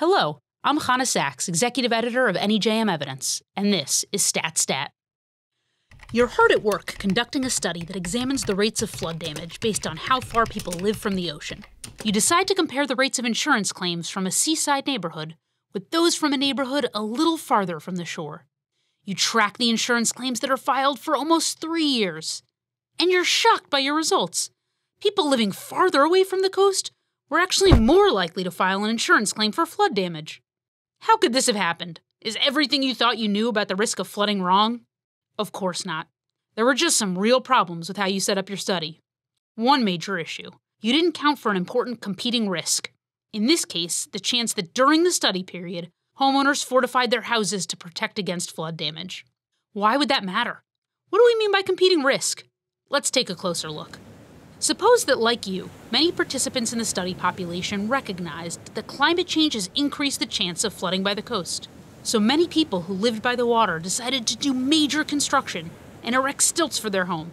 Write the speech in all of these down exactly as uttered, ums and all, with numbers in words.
Hello, I'm Hannah Sachs, Executive Editor of N E J M Evidence, and this is StatStat. You're hard at work conducting a study that examines the rates of flood damage based on how far people live from the ocean. You decide to compare the rates of insurance claims from a seaside neighborhood with those from a neighborhood a little farther from the shore. You track the insurance claims that are filed for almost three years, and you're shocked by your results. People living farther away from the coast were actually more likely to file an insurance claim for flood damage. How could this have happened? Is everything you thought you knew about the risk of flooding wrong? Of course not. There were just some real problems with how you set up your study. One major issue: you didn't count for an important competing risk. In this case, the chance that during the study period, homeowners fortified their houses to protect against flood damage. Why would that matter? What do we mean by competing risk? Let's take a closer look. Suppose that, like you, many participants in the study population recognized that climate change has increased the chance of flooding by the coast. So many people who lived by the water decided to do major construction and erect stilts for their home.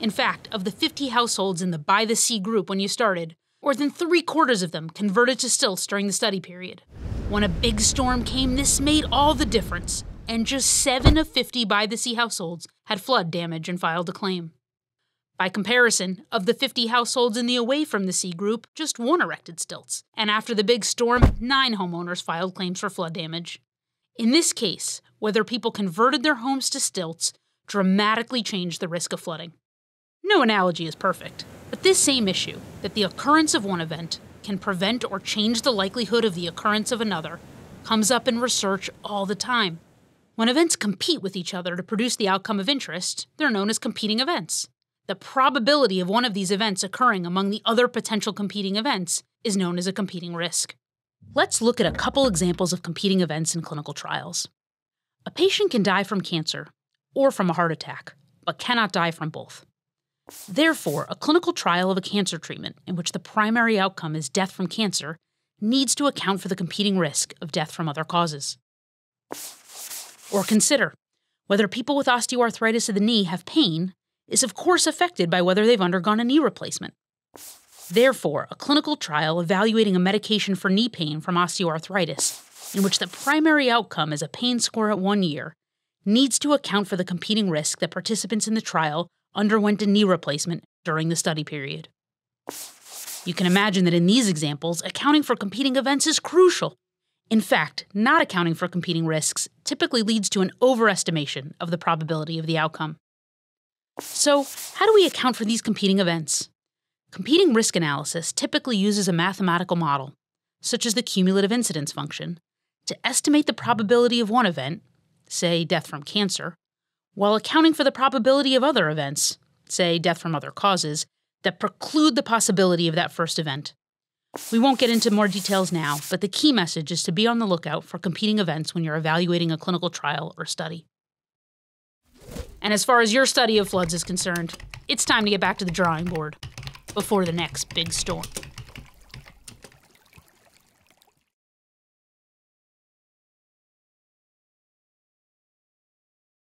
In fact, of the fifty households in the By the Sea group when you started, more than three quarters of them converted to stilts during the study period. When a big storm came, this made all the difference, and just seven of fifty By the Sea households had flood damage and filed a claim. By comparison, of the fifty households in the Away from the Sea group, just one erected stilts, and after the big storm, nine homeowners filed claims for flood damage. In this case, whether people converted their homes to stilts dramatically changed the risk of flooding. No analogy is perfect, but this same issue, that the occurrence of one event can prevent or change the likelihood of the occurrence of another, comes up in research all the time. When events compete with each other to produce the outcome of interest, they're known as competing events. The probability of one of these events occurring among the other potential competing events is known as a competing risk. Let's look at a couple examples of competing events in clinical trials. A patient can die from cancer or from a heart attack, but cannot die from both. Therefore, a clinical trial of a cancer treatment in which the primary outcome is death from cancer needs to account for the competing risk of death from other causes. Or consider whether people with osteoarthritis of the knee have pain is of course affected by whether they've undergone a knee replacement. Therefore, a clinical trial evaluating a medication for knee pain from osteoarthritis, in which the primary outcome is a pain score at one year, needs to account for the competing risk that participants in the trial underwent a knee replacement during the study period. You can imagine that in these examples, accounting for competing events is crucial. In fact, not accounting for competing risks typically leads to an overestimation of the probability of the outcome. So, how do we account for these competing events? Competing risk analysis typically uses a mathematical model, such as the cumulative incidence function, to estimate the probability of one event, say death from cancer, while accounting for the probability of other events, say death from other causes, that preclude the possibility of that first event. We won't get into more details now, but the key message is to be on the lookout for competing events when you're evaluating a clinical trial or study. And as far as your study of floods is concerned, it's time to get back to the drawing board before the next big storm.